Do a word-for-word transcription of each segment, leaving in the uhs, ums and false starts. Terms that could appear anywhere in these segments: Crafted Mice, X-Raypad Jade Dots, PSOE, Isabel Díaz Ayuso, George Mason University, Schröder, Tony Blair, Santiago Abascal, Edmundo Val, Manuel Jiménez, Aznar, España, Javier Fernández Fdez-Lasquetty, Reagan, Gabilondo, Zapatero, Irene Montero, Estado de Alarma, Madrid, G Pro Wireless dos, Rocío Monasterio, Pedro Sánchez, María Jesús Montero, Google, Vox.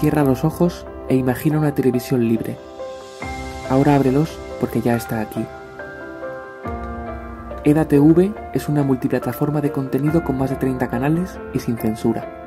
Cierra los ojos e imagina una televisión libre. Ahora ábrelos porque ya está aquí. EDATV es una multiplataforma de contenido con más de treinta canales y sin censura.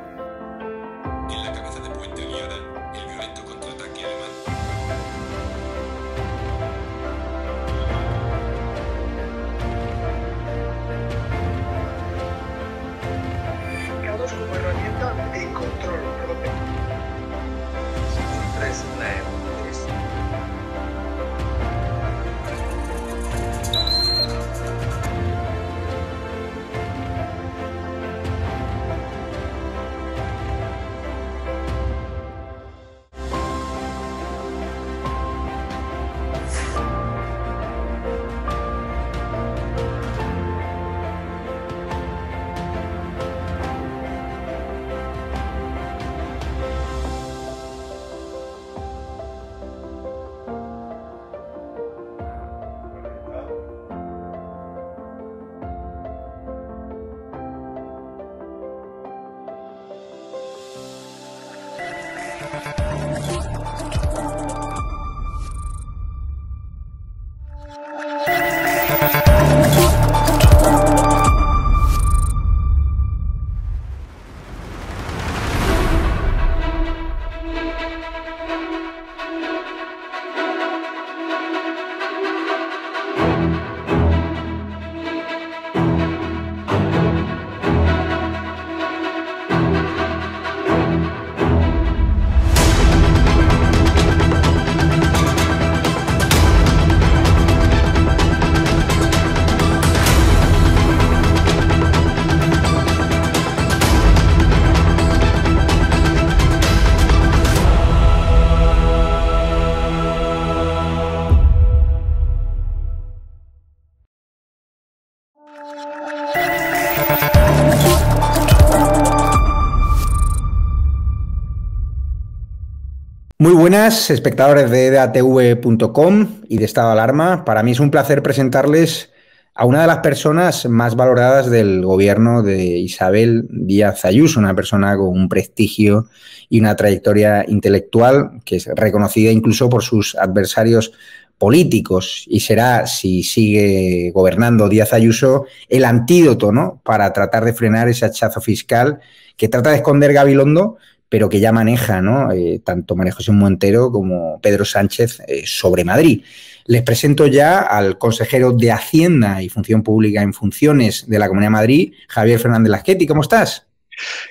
Muy buenas, espectadores de E D A T V punto com y de Estado de Alarma. Para mí es un placer presentarles a una de las personas más valoradas del gobierno de Isabel Díaz Ayuso, una persona con un prestigio y una trayectoria intelectual que es reconocida incluso por sus adversarios políticos, y será, si sigue gobernando Díaz Ayuso, el antídoto, ¿no?, para tratar de frenar ese hachazo fiscal que trata de esconder Gabilondo, pero que ya maneja, ¿no?, eh, tanto María Jesús Montero como Pedro Sánchez eh, sobre Madrid. Les presento ya al consejero de Hacienda y Función Pública en funciones de la Comunidad de Madrid, Javier Fernández Fdez-Lasquetty. ¿Cómo estás?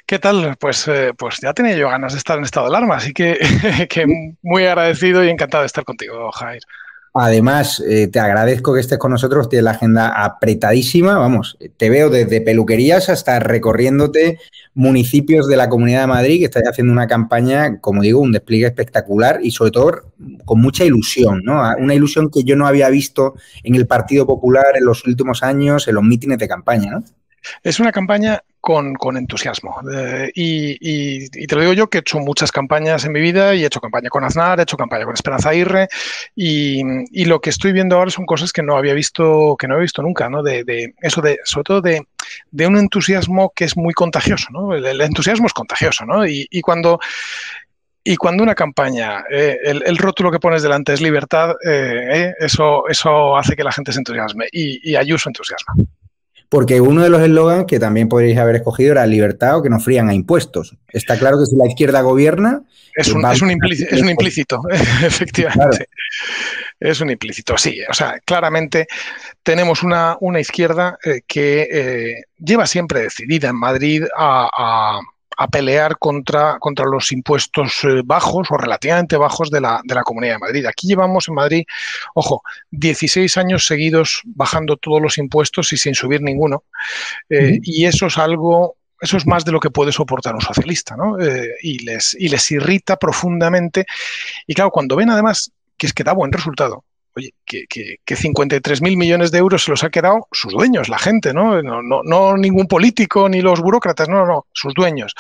¿Qué tal? Pues, eh, pues ya tenía yo ganas de estar en estado de alarma, así que, que muy agradecido y encantado de estar contigo, Javier. Además, eh, te agradezco que estés con nosotros, tienes la agenda apretadísima, vamos, te veo desde peluquerías hasta recorriéndote municipios de la Comunidad de Madrid, que estás haciendo una campaña, como digo, un despliegue espectacular y sobre todo con mucha ilusión, ¿no? Una ilusión que yo no había visto en el Partido Popular en los últimos años, en los mítines de campaña, ¿no? Es una campaña con, con entusiasmo eh, y, y, y te lo digo yo, que he hecho muchas campañas en mi vida y he hecho campaña con Aznar, he hecho campaña con Esperanza Aguirre y, y lo que estoy viendo ahora son cosas que no había visto, que no había visto nunca, ¿no? De, de eso, de, sobre todo de, de un entusiasmo que es muy contagioso, ¿no? El, el entusiasmo es contagioso, ¿no? Y, y cuando Y cuando una campaña, eh, el, el rótulo que pones delante es libertad, eh, eh, eso, eso hace que la gente se entusiasme y, y Ayuso entusiasma. Porque uno de los eslogans que también podríais haber escogido era libertad o que nos frían a impuestos. Está claro que si la izquierda gobierna... Es un, es un, implícito, es un implícito, efectivamente. Claro. Es un implícito, sí. O sea, claramente tenemos una, una izquierda eh, que eh, lleva siempre decidida en Madrid a... a a pelear contra, contra los impuestos bajos o relativamente bajos de la, de la Comunidad de Madrid. Aquí llevamos en Madrid, ojo, dieciséis años seguidos bajando todos los impuestos y sin subir ninguno. Eh, uh-huh. Y eso es algo... Eso es más de lo que puede soportar un socialista, ¿no? Eh, y, les, y les irrita profundamente. Y claro, cuando ven además que es que da buen resultado, oye, que, que, que cincuenta y tres mil millones de euros se los ha quedado sus dueños, la gente, ¿no? No, no, no ningún político ni los burócratas, no, no, sus dueños.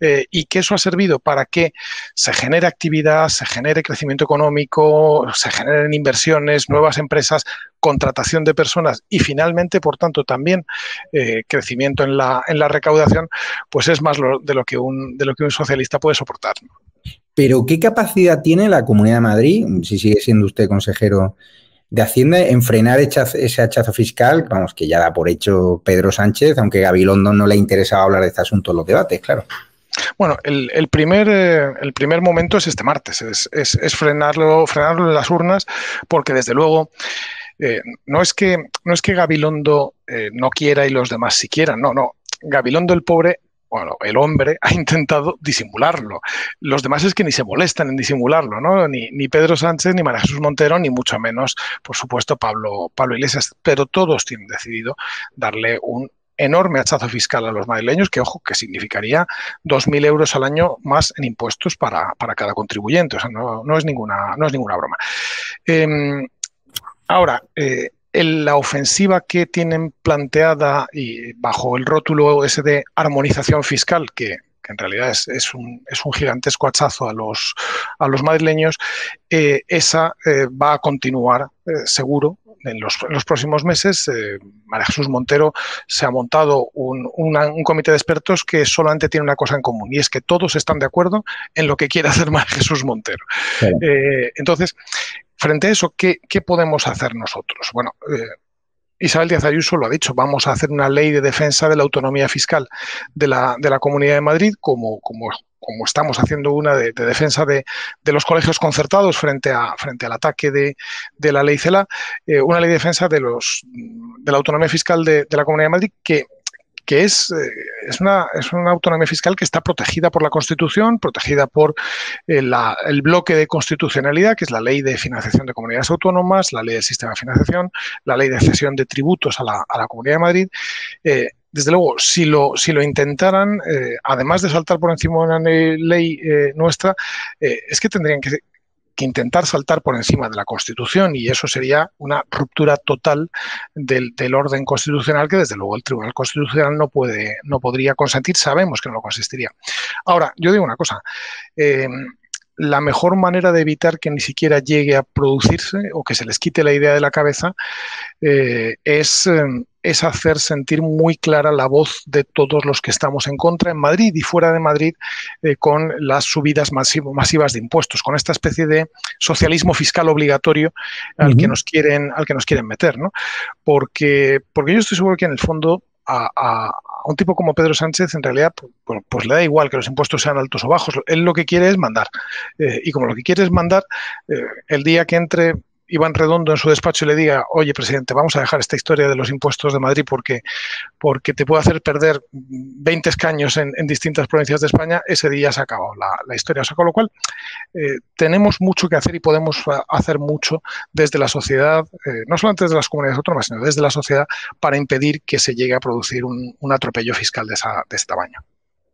Eh, y que eso ha servido para que se genere actividad, se genere crecimiento económico, se generen inversiones, nuevas empresas, contratación de personas y finalmente, por tanto, también eh, crecimiento en la, en la recaudación, pues es más lo, de, lo que un, de lo que un socialista puede soportar, ¿no? Pero ¿qué capacidad tiene la Comunidad de Madrid, si sigue siendo usted consejero de Hacienda, en frenar hechazo, ese hachazo fiscal? Vamos, que ya da por hecho Pedro Sánchez, aunque a Gabilondo no le interesaba hablar de este asunto en los debates, claro. Bueno, el, el, primer, eh, el primer momento es este martes, es, es, es frenarlo, frenarlo en las urnas, porque desde luego eh, no, es que, no es que Gabilondo eh, no quiera y los demás sí quieran, no, no, Gabilondo el pobre... Bueno, el hombre ha intentado disimularlo. Los demás es que ni se molestan en disimularlo, ¿no? Ni, ni Pedro Sánchez, ni María Jesús Montero, ni mucho menos, por supuesto, Pablo, Pablo Iglesias. Pero todos tienen decidido darle un enorme hachazo fiscal a los madrileños, que, ojo, que significaría dos mil euros al año más en impuestos para, para cada contribuyente. O sea, no, no, es, ninguna, no es ninguna broma. Eh, ahora... Eh, La ofensiva que tienen planteada y bajo el rótulo ese de armonización fiscal, que, que en realidad es, es, un, es un gigantesco hachazo a los, a los madrileños, eh, esa eh, va a continuar eh, seguro. En los, en los próximos meses, eh, María Jesús Montero se ha montado un, una, un comité de expertos que solamente tiene una cosa en común, y es que todos están de acuerdo en lo que quiere hacer María Jesús Montero. Claro. Eh, entonces, frente a eso, ¿qué, qué podemos hacer nosotros? Bueno, eh, Isabel Díaz Ayuso lo ha dicho, vamos a hacer una ley de defensa de la autonomía fiscal de la, de la Comunidad de Madrid, como... como como estamos haciendo una de, de defensa de, de los colegios concertados frente, a, frente al ataque de, de la ley Cela, eh, una ley de defensa de, los, de la autonomía fiscal de, de la Comunidad de Madrid, que, que es, eh, es, una, es una autonomía fiscal que está protegida por la Constitución, protegida por eh, la, el bloque de constitucionalidad, que es la ley de financiación de comunidades autónomas, la ley del sistema de financiación, la ley de cesión de tributos a la, a la Comunidad de Madrid. Eh, Desde luego, si lo, si lo intentaran, eh, además de saltar por encima de una ley eh, nuestra, eh, es que tendrían que, que intentar saltar por encima de la Constitución, y eso sería una ruptura total del, del orden constitucional que, desde luego, el Tribunal Constitucional no puede, no podría consentir. Sabemos que no lo consistiría. Ahora, yo digo una cosa. Eh, la mejor manera de evitar que ni siquiera llegue a producirse o que se les quite la idea de la cabeza eh, es... Eh, es hacer sentir muy clara la voz de todos los que estamos en contra en Madrid y fuera de Madrid eh, con las subidas masivo, masivas de impuestos, con esta especie de socialismo fiscal obligatorio al, uh-huh. que, nos quieren, al que nos quieren meter, ¿no? Porque, porque yo estoy seguro que en el fondo a, a, a un tipo como Pedro Sánchez en realidad pues, pues le da igual que los impuestos sean altos o bajos. Él lo que quiere es mandar. Eh, y como lo que quiere es mandar, eh, el día que entre Iván Redondo en su despacho y le diga, oye, presidente, vamos a dejar esta historia de los impuestos de Madrid porque, porque te puede hacer perder veinte escaños en, en distintas provincias de España, ese día se ha acabado la, la historia. O sea, con lo cual, eh, tenemos mucho que hacer y podemos hacer mucho desde la sociedad, eh, no solamente desde las comunidades autónomas, sino desde la sociedad, para impedir que se llegue a producir un, un atropello fiscal de, esa, de ese tamaño.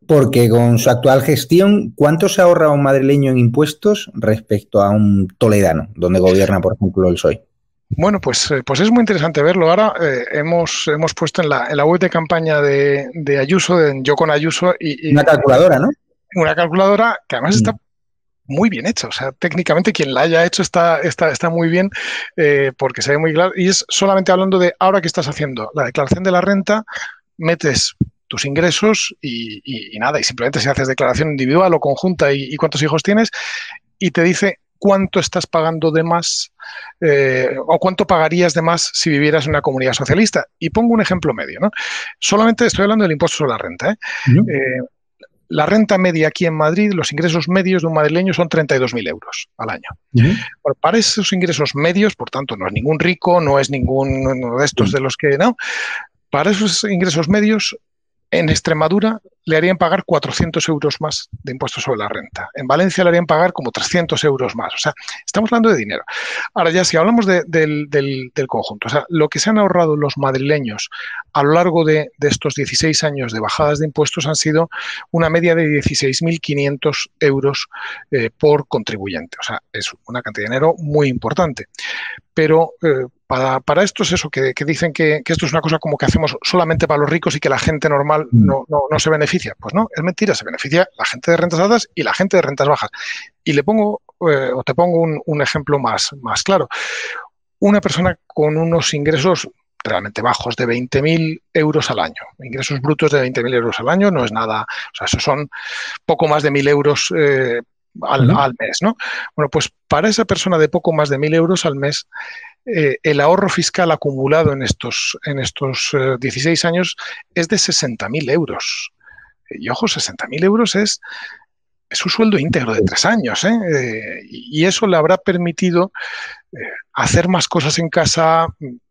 Porque con su actual gestión, ¿cuánto se ahorra un madrileño en impuestos respecto a un toledano, donde gobierna, por ejemplo, el P S O E? Bueno, pues, pues es muy interesante verlo. Ahora eh, hemos, hemos puesto en la, en la web de campaña de, de Ayuso, de Yo con Ayuso... y, y una calculadora, ¿no? Una calculadora que además está... muy bien hecho, o sea, técnicamente quien la haya hecho está, está, está muy bien eh, porque se ve muy claro, y es solamente hablando de ahora que estás haciendo la declaración de la renta, metes tus ingresos y, y, y nada, y simplemente si haces declaración individual o conjunta y, y cuántos hijos tienes, y te dice cuánto estás pagando de más eh, o cuánto pagarías de más si vivieras en una comunidad socialista. Y pongo un ejemplo medio, ¿no? Solamente estoy hablando del impuesto sobre la renta, ¿eh? ¿Sí? Eh, la renta media aquí en Madrid, los ingresos medios de un madrileño son treinta y dos mil euros al año. ¿Sí? Bueno, para esos ingresos medios, por tanto, no es ningún rico, no es ninguno de estos de los que... no. Para esos ingresos medios... en Extremadura le harían pagar cuatrocientos euros más de impuestos sobre la renta. En Valencia le harían pagar como trescientos euros más. O sea, estamos hablando de dinero. Ahora ya, si hablamos de, del, del, del conjunto, o sea, lo que se han ahorrado los madrileños a lo largo de, de estos dieciséis años de bajadas de impuestos han sido una media de dieciséis mil quinientos euros eh, por contribuyente. O sea, es una cantidad de dinero muy importante. Pero... Eh, Para, para esto es eso, que, que dicen que, que esto es una cosa como que hacemos solamente para los ricos y que la gente normal no, no, no se beneficia. Pues no, es mentira, se beneficia la gente de rentas altas y la gente de rentas bajas. Y le pongo, eh, o te pongo un, un ejemplo más, más claro. Una persona con unos ingresos realmente bajos de veinte mil euros al año, ingresos brutos de veinte mil euros al año, no es nada, o sea, eso son poco más de mil euros eh, al, al mes, ¿no? Bueno, pues para esa persona de poco más de mil euros al mes, eh, el ahorro fiscal acumulado en estos, en estos eh, dieciséis años es de sesenta mil euros. Y ojo, sesenta mil euros es... es un sueldo íntegro de tres años, ¿eh? Eh, y eso le habrá permitido eh, hacer más cosas en casa,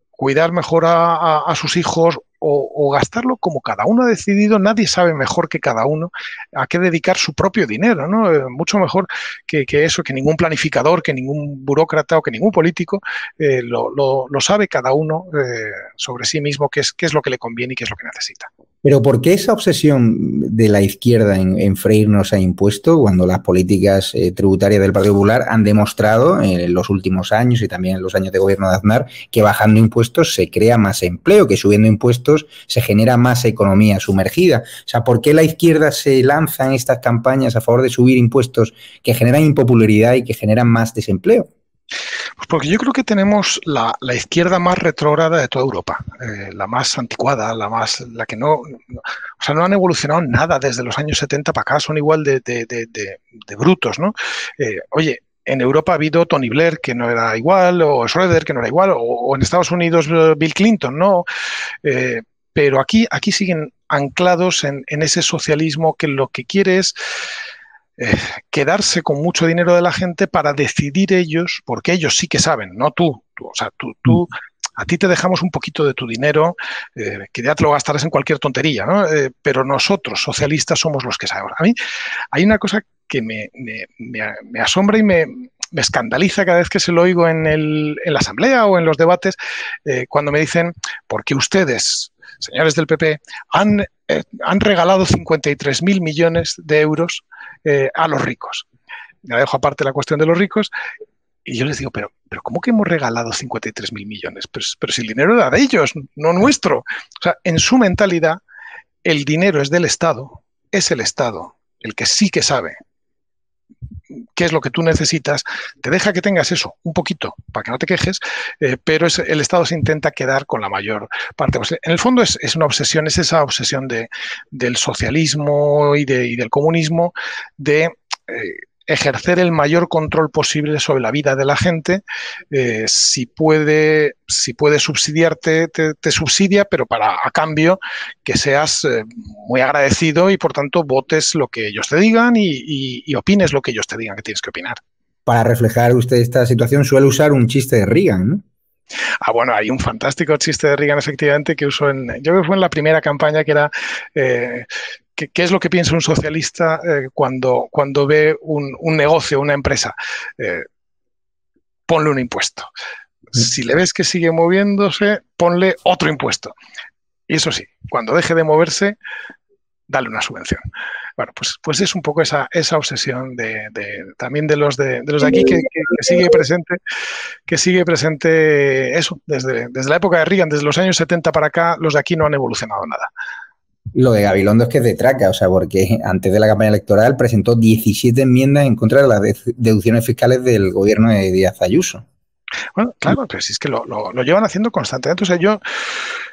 cuidar mejor a, a, a sus hijos o, o gastarlo como cada uno ha decidido. Nadie sabe mejor que cada uno a qué dedicar su propio dinero, ¿no? Eh, mucho mejor que, que eso, que ningún planificador, que ningún burócrata o que ningún político eh, lo, lo, lo sabe cada uno eh, sobre sí mismo, qué es, qué es lo que le conviene y qué es lo que necesita. Pero ¿por qué esa obsesión de la izquierda en, en freírnos a impuestos cuando las políticas eh, tributarias del Partido Popular han demostrado eh, en los últimos años y también en los años de gobierno de Aznar que bajando impuestos se crea más empleo, que subiendo impuestos se genera más economía sumergida? O sea, ¿por qué la izquierda se lanza en estas campañas a favor de subir impuestos que generan impopularidad y que generan más desempleo? Pues porque yo creo que tenemos la, la izquierda más retrógrada de toda Europa, eh, la más anticuada, la más, la que no, no, o sea, no han evolucionado nada desde los años setenta para acá, son igual de, de, de, de, de brutos, ¿no? Eh, oye, en Europa ha habido Tony Blair, que no era igual, o Schröder, que no era igual, o, o en Estados Unidos Bill Clinton, ¿no? Eh, pero aquí, aquí siguen anclados en, en ese socialismo que lo que quiere es... Eh, quedarse con mucho dinero de la gente para decidir ellos, porque ellos sí que saben, no tú. tú o sea, tú, tú, a ti te dejamos un poquito de tu dinero, eh, que ya te lo gastarás en cualquier tontería, ¿no? Eh, pero nosotros, socialistas, somos los que sabemos. A mí hay una cosa que me, me, me, me asombra y me, me escandaliza cada vez que se lo oigo en, el, en la asamblea o en los debates, eh, cuando me dicen, porque ustedes, señores del P P, han, eh, han regalado cincuenta y tres mil millones de euros eh, a los ricos. Ya dejo aparte la cuestión de los ricos y yo les digo, pero, pero ¿cómo que hemos regalado cincuenta y tres mil millones? Pero, pero si el dinero era de ellos, no nuestro. O sea, en su mentalidad, el dinero es del Estado, es el Estado el que sí que sabe qué es lo que tú necesitas, te deja que tengas eso, un poquito, para que no te quejes, eh, pero es, el Estado se intenta quedar con la mayor parte. Pues en el fondo es, es una obsesión, es esa obsesión de, del socialismo y, de, y del comunismo de eh, ejercer el mayor control posible sobre la vida de la gente. Eh, si puede, si puede subsidiarte, te, te subsidia, pero para a cambio que seas eh, muy agradecido y por tanto votes lo que ellos te digan y, y, y opines lo que ellos te digan que tienes que opinar. Para reflejar usted esta situación suele usar un chiste de Reagan, ¿no? Ah, bueno, hay un fantástico chiste de Reagan efectivamente que usó en, yo creo que fue en la primera campaña que era... Eh, ¿Qué es lo que piensa un socialista eh, cuando, cuando ve un, un negocio, una empresa? Eh, ponle un impuesto. Si le ves que sigue moviéndose, ponle otro impuesto. Y eso sí, cuando deje de moverse, dale una subvención. Bueno, pues, pues es un poco esa, esa obsesión de, de, también de los de, de los de aquí que, que sigue presente, que sigue presente eso, desde, desde la época de Reagan, desde los años setenta para acá, los de aquí no han evolucionado nada. Lo de Gabilondo es que es de traca, o sea, porque antes de la campaña electoral presentó diecisiete enmiendas en contra de las deducciones fiscales del gobierno de Díaz Ayuso. Bueno, claro, pero si es que lo, lo, lo llevan haciendo constantemente. O sea, yo,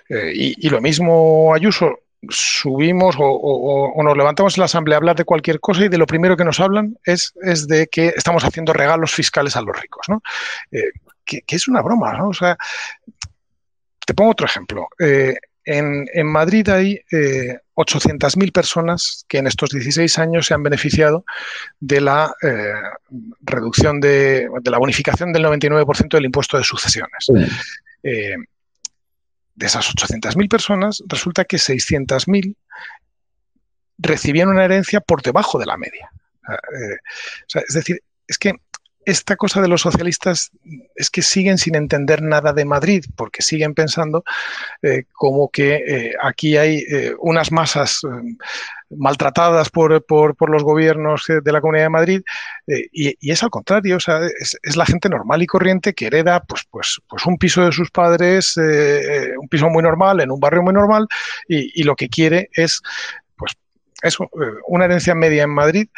eh, y, y lo mismo Ayuso, subimos o, o, o nos levantamos en la asamblea a hablar de cualquier cosa y de lo primero que nos hablan es, es de que estamos haciendo regalos fiscales a los ricos, ¿no? Eh, que, que es una broma, ¿no? O sea, te pongo otro ejemplo. Eh, En, en Madrid hay eh, ochocientas mil personas que en estos dieciséis años se han beneficiado de la eh, reducción de, de la bonificación del noventa y nueve por ciento del impuesto de sucesiones. Sí. Eh, de esas ochocientas mil personas, resulta que seiscientas mil recibían una herencia por debajo de la media. Eh, o sea, es decir, es que... esta cosa de los socialistas es que siguen sin entender nada de Madrid, porque siguen pensando eh, como que eh, aquí hay eh, unas masas eh, maltratadas por, por, por los gobiernos de la Comunidad de Madrid, eh, y, y es al contrario, o sea, es, es la gente normal y corriente que hereda pues, pues, pues un piso de sus padres, eh, un piso muy normal, en un barrio muy normal, y, y lo que quiere es es una herencia media en Madrid,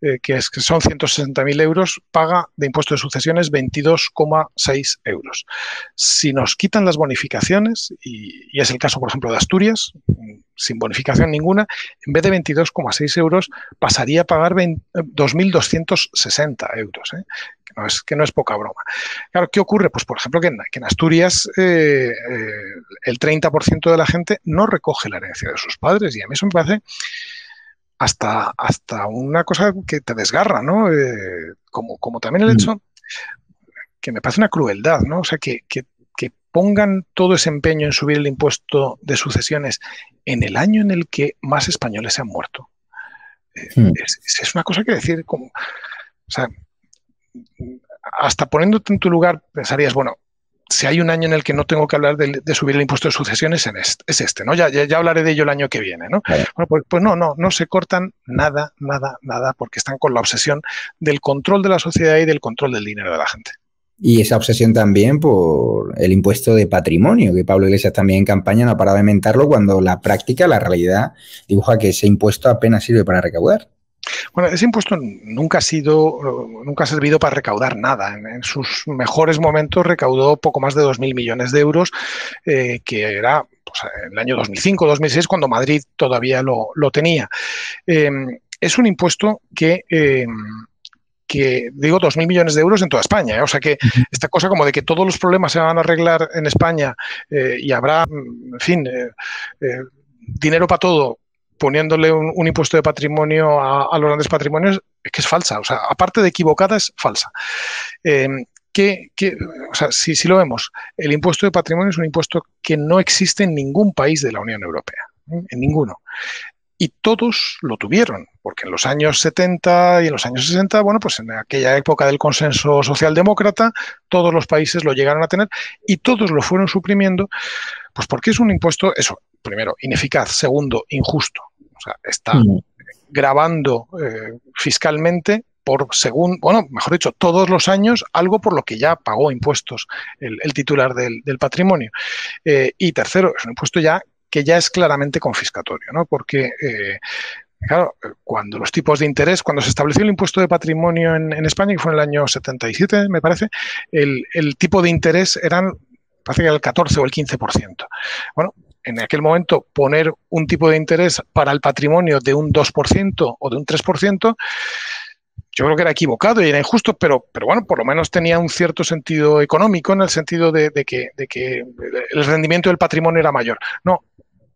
eh, que, es, que son ciento sesenta mil euros, paga de impuesto de sucesiones veintidós coma seis euros. Si nos quitan las bonificaciones, y, y es el caso, por ejemplo, de Asturias, sin bonificación ninguna, en vez de veintidós coma seis euros pasaría a pagar dos mil doscientos sesenta euros, ¿eh? Que, no es, que no es poca broma. Claro, ¿qué ocurre? Pues, por ejemplo, que en, que en Asturias eh, eh, el treinta por ciento de la gente no recoge la herencia de sus padres, y a mí eso me parece hasta, hasta una cosa que te desgarra, ¿no? Eh, como, como también el hecho que me parece una crueldad, ¿no? O sea, que, que, que pongan todo ese empeño en subir el impuesto de sucesiones en el año en el que más españoles se han muerto. Eh, sí. es, es una cosa que decir, como, o sea, hasta poniéndote en tu lugar pensarías, bueno, si hay un año en el que no tengo que hablar de, de subir el impuesto de sucesiones, en este, es este, ¿no? Ya, ya, ya hablaré de ello el año que viene, ¿no? Claro. Bueno, pues, pues no, no, no se cortan nada, nada, nada, porque están con la obsesión del control de la sociedad y del control del dinero de la gente. Y esa obsesión también por el impuesto de patrimonio, que Pablo Iglesias también en campaña no ha parado de mentarlo, cuando la práctica, la realidad, dibuja que ese impuesto apenas sirve para recaudar. Bueno, ese impuesto nunca ha sido, nunca ha servido para recaudar nada. En sus mejores momentos recaudó poco más de dos mil millones de euros, eh, que era pues, en el año dos mil cinco, dos mil seis, cuando Madrid todavía lo, lo tenía. Eh, es un impuesto que... Eh, que digo dos mil millones de euros en toda España, ¿eh? O sea que esta cosa como de que todos los problemas se van a arreglar en España eh, y habrá, en fin, eh, eh, dinero para todo, poniéndole un, un impuesto de patrimonio a, a los grandes patrimonios, es que es falsa, o sea, aparte de equivocada, es falsa. Eh, que, que, o sea, si, si lo vemos, el impuesto de patrimonio es un impuesto que no existe en ningún país de la Unión Europea, ¿eh? En ninguno. Y todos lo tuvieron, porque en los años setenta y en los años sesenta, bueno, pues en aquella época del consenso socialdemócrata, todos los países lo llegaron a tener y todos lo fueron suprimiendo, pues porque es un impuesto, eso, primero, ineficaz, segundo, injusto. O sea, está sí. grabando eh, fiscalmente por según, bueno, mejor dicho, todos los años, algo por lo que ya pagó impuestos el, el titular del, del patrimonio. Eh, y tercero, es un impuesto ya que ya es claramente confiscatorio, ¿no? Porque, eh, claro, cuando los tipos de interés, cuando se estableció el impuesto de patrimonio en, en España, que fue en el año setenta y siete, me parece, el, el tipo de interés eran, parece que era el catorce o el quince por ciento. Bueno, en aquel momento poner un tipo de interés para el patrimonio de un dos por ciento o de un tres por ciento, yo creo que era equivocado y era injusto, pero, pero bueno, por lo menos tenía un cierto sentido económico en el sentido de, de, que, de que el rendimiento del patrimonio era mayor. No,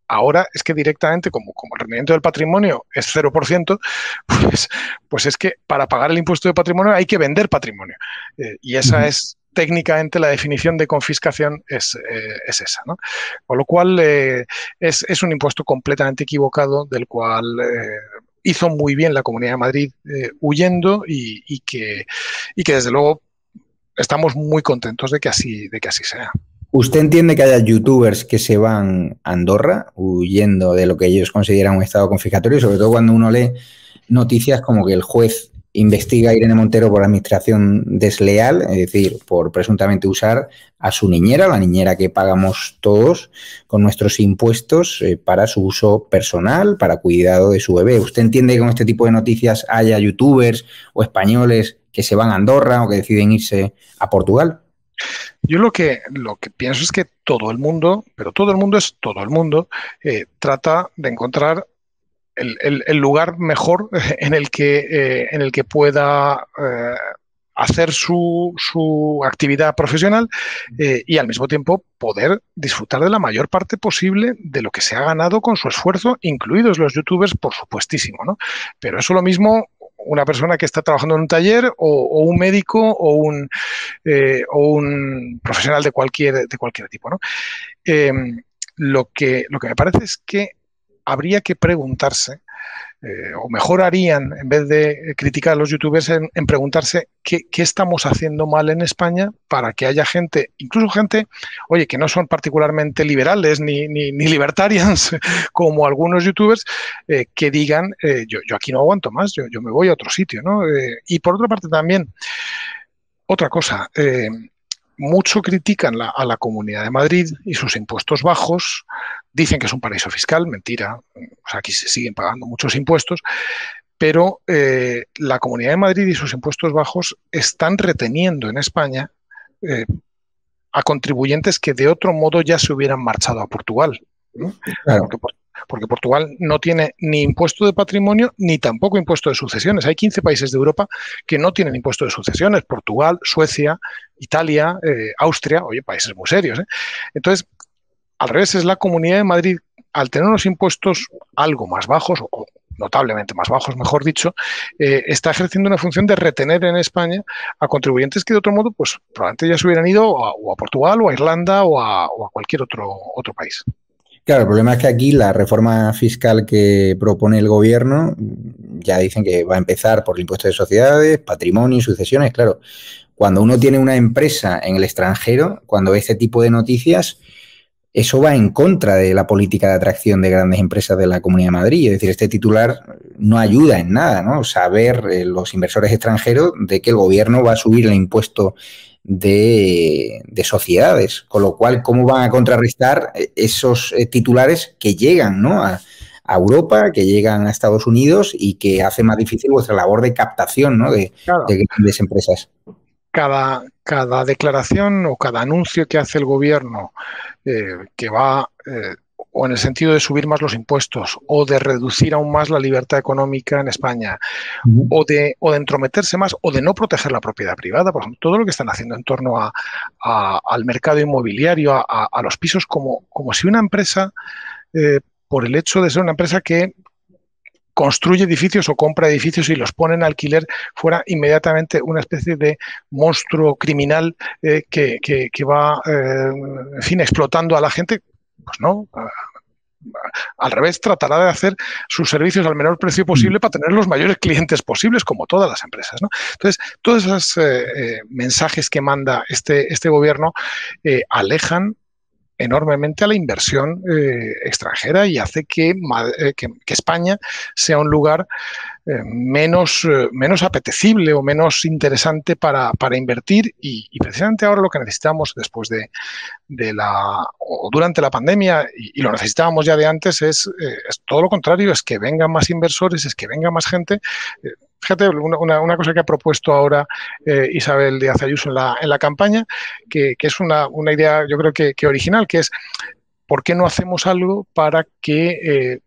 ahora es que directamente, como, como el rendimiento del patrimonio es cero por ciento, pues, pues es que para pagar el impuesto de patrimonio hay que vender patrimonio. Eh, y esa es, técnicamente, la definición de confiscación es, eh, es esa, ¿no? Con lo cual, eh, es, es un impuesto completamente equivocado del cual... Eh, hizo muy bien la Comunidad de Madrid eh, huyendo y, y, que, y que desde luego estamos muy contentos de que así, de que así sea. ¿Usted entiende que haya youtubers que se van a Andorra huyendo de lo que ellos consideran un estado confiscatorio? Sobre todo cuando uno lee noticias como que el juez investiga a Irene Montero por administración desleal, es decir, por presuntamente usar a su niñera, la niñera que pagamos todos con nuestros impuestos eh, para su uso personal, para cuidado de su bebé. ¿Usted entiende que con este tipo de noticias haya youtubers o españoles que se van a Andorra o que deciden irse a Portugal? Yo lo que, lo que pienso es que todo el mundo, pero todo el mundo es todo el mundo, eh, trata de encontrar El, el, el lugar mejor en el que, eh, en el que pueda eh, hacer su, su actividad profesional eh, y al mismo tiempo poder disfrutar de la mayor parte posible de lo que se ha ganado con su esfuerzo, incluidos los youtubers, por supuestísimo, ¿no? Pero eso lo mismo una persona que está trabajando en un taller o, o un médico o un, eh, o un profesional de cualquier, de cualquier tipo, ¿no? Eh, lo que, lo que me parece es que habría que preguntarse, eh, o mejor harían, en vez de criticar a los youtubers, en, en preguntarse qué, qué estamos haciendo mal en España para que haya gente, incluso gente, oye, que no son particularmente liberales ni, ni, ni libertarians, como algunos youtubers, eh, que digan, eh, yo, yo aquí no aguanto más, yo, yo me voy a otro sitio, ¿no? Eh, y por otra parte también, otra cosa, eh, mucho critican la, a la Comunidad de Madrid y sus impuestos bajos, dicen que es un paraíso fiscal, mentira, o sea, aquí se siguen pagando muchos impuestos, pero eh, la Comunidad de Madrid y sus impuestos bajos están reteniendo en España eh, a contribuyentes que de otro modo ya se hubieran marchado a Portugal, ¿no? Claro. Porque, porque Portugal no tiene ni impuesto de patrimonio ni tampoco impuesto de sucesiones. Hay quince países de Europa que no tienen impuesto de sucesiones. Portugal, Suecia, Italia, eh, Austria, oye, países muy serios, ¿eh? Entonces, al revés, es la Comunidad de Madrid, al tener unos impuestos algo más bajos, o notablemente más bajos, mejor dicho, eh, está ejerciendo una función de retener en España a contribuyentes que de otro modo, pues probablemente ya se hubieran ido a, o a Portugal, o a Irlanda, o a, o a cualquier otro, otro país. Claro, el problema es que aquí la reforma fiscal que propone el gobierno, ya dicen que va a empezar por el impuesto de sociedades, patrimonio y sucesiones. Claro, cuando uno tiene una empresa en el extranjero, cuando ve este tipo de noticias, eso va en contra de la política de atracción de grandes empresas de la Comunidad de Madrid. Es decir, este titular no ayuda en nada, ¿no? Saber eh, los inversores extranjeros de que el gobierno va a subir el impuesto De, de sociedades, con lo cual, ¿cómo van a contrarrestar esos titulares que llegan, ¿no?, a, a Europa, que llegan a Estados Unidos y que hace más difícil vuestra labor de captación, ¿no?, de, claro, de grandes empresas? Cada, cada declaración o cada anuncio que hace el gobierno eh, que va eh, o en el sentido de subir más los impuestos o de reducir aún más la libertad económica en España, uh-huh, o, de, o de entrometerse más o de no proteger la propiedad privada, por ejemplo, todo lo que están haciendo en torno a, a, al mercado inmobiliario, a, a, a los pisos, como, como si una empresa, eh, por el hecho de ser una empresa que construye edificios o compra edificios y los pone en alquiler, fuera inmediatamente una especie de monstruo criminal eh, que, que, que va, eh, en fin, explotando a la gente. Pues no, al revés, tratará de hacer sus servicios al menor precio posible para tener los mayores clientes posibles, como todas las empresas, ¿no? Entonces, todos esos eh, mensajes que manda este, este gobierno eh, alejan enormemente a la inversión eh, extranjera y hace que, que, que España sea un lugar eh, menos, eh, menos apetecible o menos interesante para, para invertir y, y precisamente ahora lo que necesitamos después de, de la o durante la pandemia y, y lo necesitábamos ya de antes es, eh, es todo lo contrario, es que vengan más inversores, es que venga más gente. Eh, Fíjate, una, una cosa que ha propuesto ahora eh, Isabel Díaz Ayuso en la, en la campaña, que, que es una, una idea yo creo que, que original, que es ¿por qué no hacemos algo para que eh,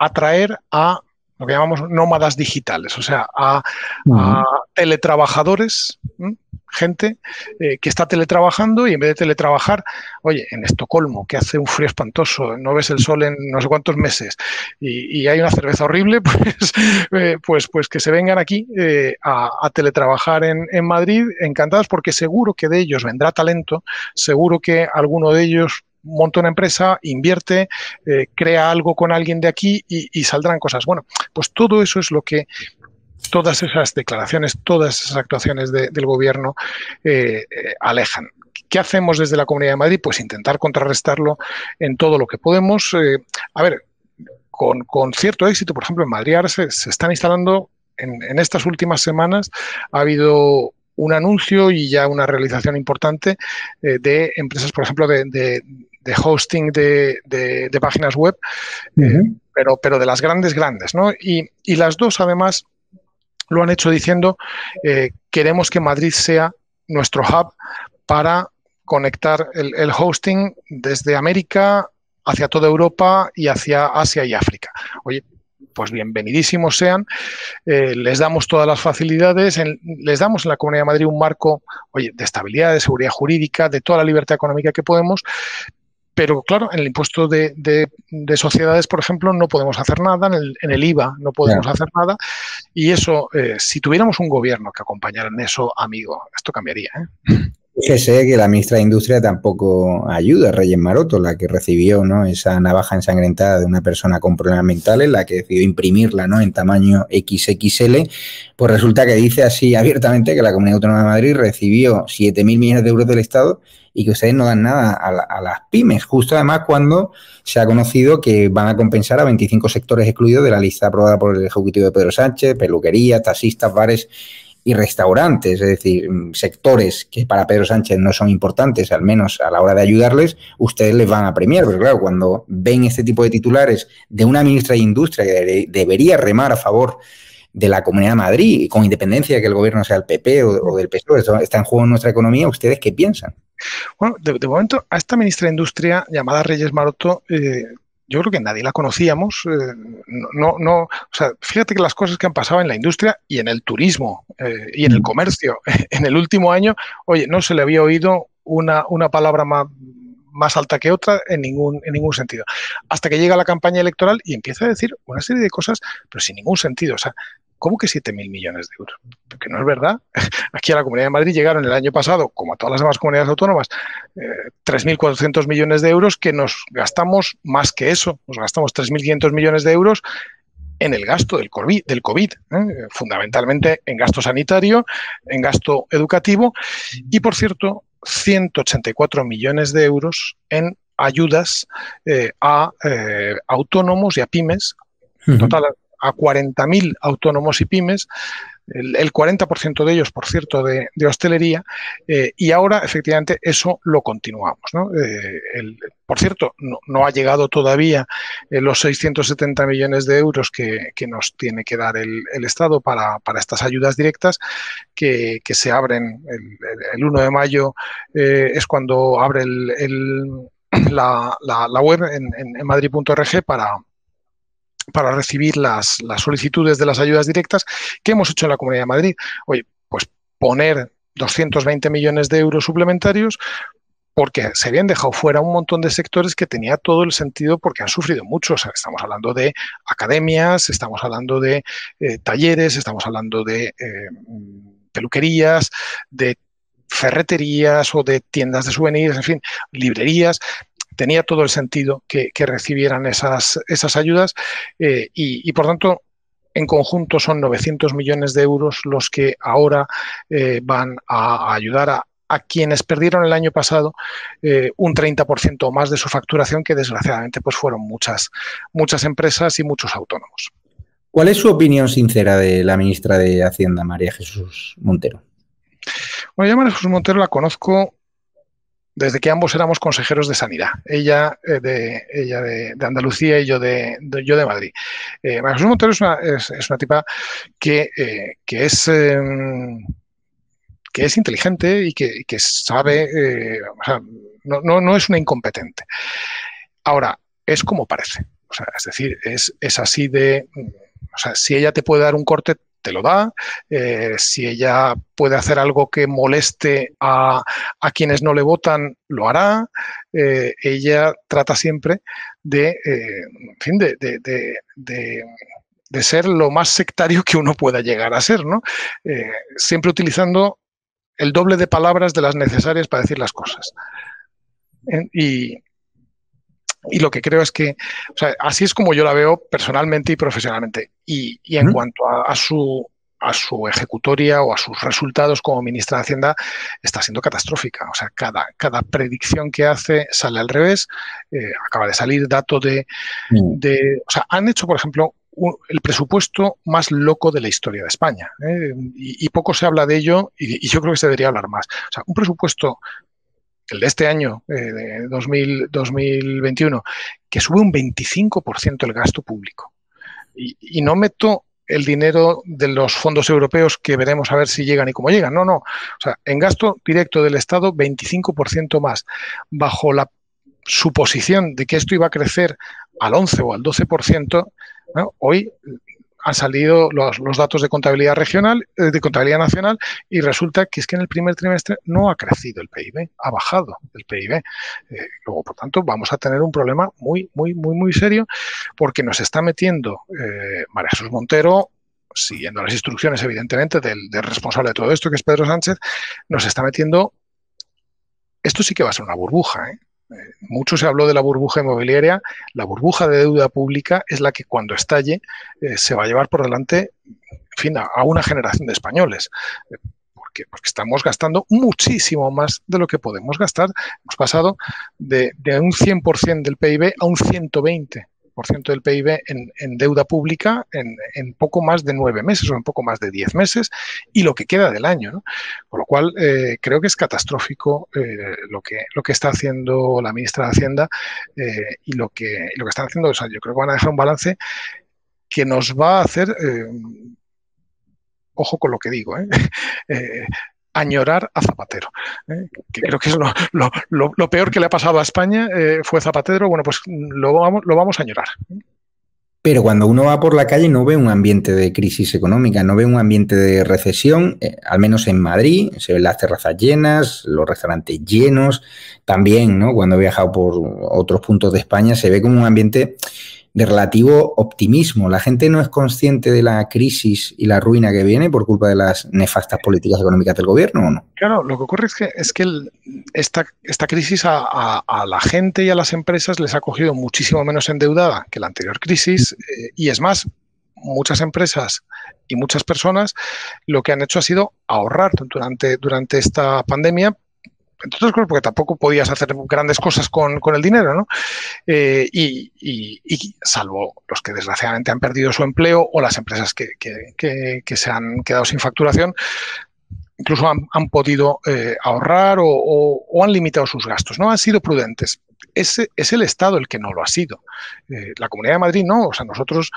atraer a lo que llamamos nómadas digitales? O sea, a, uh-huh, a teletrabajadores, ¿m? gente eh, que está teletrabajando y en vez de teletrabajar, oye, en Estocolmo, que hace un frío espantoso, no ves el sol en no sé cuántos meses y, y hay una cerveza horrible, pues eh, pues, pues que se vengan aquí eh, a, a teletrabajar en, en Madrid, encantados, porque seguro que de ellos vendrá talento, seguro que alguno de ellos monta una empresa, invierte, eh, crea algo con alguien de aquí y, y saldrán cosas. Bueno, pues todo eso es lo que todas esas declaraciones, todas esas actuaciones de, del gobierno eh, eh, alejan. ¿Qué hacemos desde la Comunidad de Madrid? Pues intentar contrarrestarlo en todo lo que podemos. Eh, a ver, con, con cierto éxito, por ejemplo, en Madrid ahora se, se están instalando, en, en estas últimas semanas ha habido un anuncio y ya una realización importante eh, de empresas, por ejemplo, de, de, de hosting de, de, de páginas web, eh, uh-huh, pero, pero de las grandes, grandes, ¿no? Y, y las dos, además, lo han hecho diciendo eh, queremos que Madrid sea nuestro hub para conectar el, el hosting desde América hacia toda Europa y hacia Asia y África. Oye, pues bienvenidísimos sean, eh, les damos todas las facilidades, en, les damos en la Comunidad de Madrid un marco, oye, de estabilidad, de seguridad jurídica, de toda la libertad económica que podemos. Pero, claro, en el impuesto de, de, de sociedades, por ejemplo, no podemos hacer nada, en el, en el I V A no podemos, claro, hacer nada. Y eso, eh, si tuviéramos un gobierno que acompañara en eso, amigo, esto cambiaría, ¿eh? Fíjese que la ministra de Industria tampoco ayuda, Reyes Maroto, la que recibió, ¿no?, esa navaja ensangrentada de una persona con problemas mentales, la que decidió imprimirla, ¿no?, en tamaño equis equis ele, pues resulta que dice así abiertamente que la Comunidad Autónoma de Madrid recibió siete mil millones de euros del Estado y que ustedes no dan nada a, la, a las pymes, justo además cuando se ha conocido que van a compensar a veinticinco sectores excluidos de la lista aprobada por el Ejecutivo de Pedro Sánchez: peluquería, taxistas, bares y restaurantes, es decir, sectores que para Pedro Sánchez no son importantes, al menos a la hora de ayudarles, ustedes les van a premiar. Pero claro, cuando ven este tipo de titulares de una ministra de Industria que debería remar a favor de la Comunidad de Madrid, con independencia de que el gobierno sea el P P o, o del P S O E, está en juego nuestra economía, ¿ustedes qué piensan? Bueno, de, de momento, a esta ministra de Industria, llamada Reyes Maroto, eh, yo creo que nadie la conocíamos. Eh, no, no, o sea, fíjate que las cosas que han pasado en la industria y en el turismo eh, y en el comercio, en el último año, oye, no se le había oído una, una palabra más... más alta que otra en ningún, en ningún sentido. Hasta que llega la campaña electoral y empieza a decir una serie de cosas, pero sin ningún sentido. O sea, ¿cómo que siete mil millones de euros? Porque no es verdad. Aquí a la Comunidad de Madrid llegaron el año pasado, como a todas las demás comunidades autónomas, eh, tres mil cuatrocientos millones de euros que nos gastamos más que eso. Nos gastamos tres mil quinientos millones de euros en el gasto del COVID, del COVID ¿eh? fundamentalmente en gasto sanitario, en gasto educativo y, por cierto, ciento ochenta y cuatro millones de euros en ayudas eh, a eh, autónomos y a pymes, en total a cuarenta mil autónomos y pymes, el, el cuarenta por ciento de ellos, por cierto, de, de hostelería, eh, y ahora, efectivamente, eso lo continuamos, ¿no? Eh, el, por cierto, no, no ha llegado todavía eh, los seiscientos setenta millones de euros que, que nos tiene que dar el, el Estado para, para estas ayudas directas que, que se abren el, el uno de mayo, eh, es cuando abre el, el, la, la, la web en, en madrid punto org para... para recibir las, las solicitudes de las ayudas directas que hemos hecho en la Comunidad de Madrid. Oye, pues poner doscientos veinte millones de euros suplementarios porque se habían dejado fuera un montón de sectores que tenía todo el sentido porque han sufrido mucho. O sea, estamos hablando de academias, estamos hablando de eh, talleres, estamos hablando de eh, peluquerías, de ferreterías o de tiendas de souvenirs, en fin, librerías. Tenía todo el sentido que, que recibieran esas, esas ayudas eh, y, y, por tanto, en conjunto son novecientos millones de euros los que ahora eh, van a, a ayudar a, a quienes perdieron el año pasado eh, un treinta por ciento o más de su facturación, que desgraciadamente pues fueron muchas, muchas empresas y muchos autónomos. ¿Cuál es su opinión sincera de la ministra de Hacienda, María Jesús Montero? Bueno, yo María Jesús Montero la conozco desde que ambos éramos consejeros de Sanidad, ella, eh, de, ella de, de Andalucía y yo de, de, yo de Madrid. Eh, María Jesús Montero es una, es, es una tipa que, eh, que, es, eh, que es inteligente y que, que sabe, eh, o sea, no, no, no es una incompetente. Ahora, es como parece, o sea, es decir, es, es así de, o sea, si ella te puede dar un corte, te lo da, eh, si ella puede hacer algo que moleste a, a quienes no le votan, lo hará. Eh, ella trata siempre de, eh, en fin, de, de, de, de, de ser lo más sectario que uno pueda llegar a ser, ¿no? Eh, siempre utilizando el doble de palabras de las necesarias para decir las cosas. Eh, y... Y lo que creo es que, o sea, así es como yo la veo personalmente y profesionalmente. Y, y en uh-huh. cuanto a, a, su, a su ejecutoria o a sus resultados como ministra de Hacienda, está siendo catastrófica. O sea, cada, cada predicción que hace sale al revés. Eh, acaba de salir dato de, uh-huh. de... O sea, han hecho, por ejemplo, un, el presupuesto más loco de la historia de España. ¿eh? Y, y poco se habla de ello y, y yo creo que se debería hablar más. O sea, un presupuesto... el de este año, eh, de dos mil veintiuno, que sube un veinticinco por ciento el gasto público. Y, y no meto el dinero de los fondos europeos que veremos a ver si llegan y cómo llegan. No, no. O sea, en gasto directo del Estado, veinticinco por ciento más. Bajo la suposición de que esto iba a crecer al once por ciento o al doce por ciento, ¿no? Hoy han salido los, los datos de contabilidad regional, de contabilidad nacional, y resulta que es que en el primer trimestre no ha crecido el P I B, ha bajado el P I B. Eh, luego, por tanto, vamos a tener un problema muy, muy, muy, muy serio, porque nos está metiendo eh, María Jesús Montero, siguiendo las instrucciones, evidentemente, del, del responsable de todo esto, que es Pedro Sánchez, nos está metiendo... Esto sí que va a ser una burbuja, ¿eh? Mucho se habló de la burbuja inmobiliaria. La burbuja de deuda pública es la que cuando estalle eh, se va a llevar por delante, en fin, a, a una generación de españoles. Eh, porque, porque estamos gastando muchísimo más de lo que podemos gastar. Hemos pasado de, de un cien por ciento del P I B a un ciento veinte por ciento diez por ciento del P I B en, en deuda pública en, en poco más de nueve meses o en poco más de diez meses y lo que queda del año, ¿no? Con lo cual, eh, creo que es catastrófico eh, lo, que, lo que está haciendo la ministra de Hacienda eh, y lo que, lo que están haciendo. O sea, yo creo que van a dejar un balance que nos va a hacer, eh, ojo con lo que digo, ¿eh? eh añorar a Zapatero, ¿eh? que creo que es lo, lo, lo, lo peor que le ha pasado a España, eh, fue Zapatero. Bueno, pues lo vamos, lo vamos a añorar. Pero cuando uno va por la calle no ve un ambiente de crisis económica, no ve un ambiente de recesión, eh, al menos en Madrid, se ven las terrazas llenas, los restaurantes llenos, también, ¿no? Cuando he viajado por otros puntos de España se ve como un ambiente de relativo optimismo. La gente no es consciente de la crisis y la ruina que viene por culpa de las nefastas políticas económicas del gobierno, ¿o no? Claro, lo que ocurre es que, es que el, esta, esta crisis a, a, a la gente y a las empresas les ha cogido muchísimo menos endeudada que la anterior crisis, eh, y es más, muchas empresas y muchas personas lo que han hecho ha sido ahorrar durante, durante esta pandemia. Entre otras cosas, porque tampoco podías hacer grandes cosas con, con el dinero, ¿no? Eh, y, y, y salvo los que desgraciadamente han perdido su empleo o las empresas que, que, que, que se han quedado sin facturación, incluso han, han podido eh, ahorrar o, o, o han limitado sus gastos, ¿no? Han sido prudentes. Es, es el Estado el que no lo ha sido. Eh, la Comunidad de Madrid no. O sea, nosotros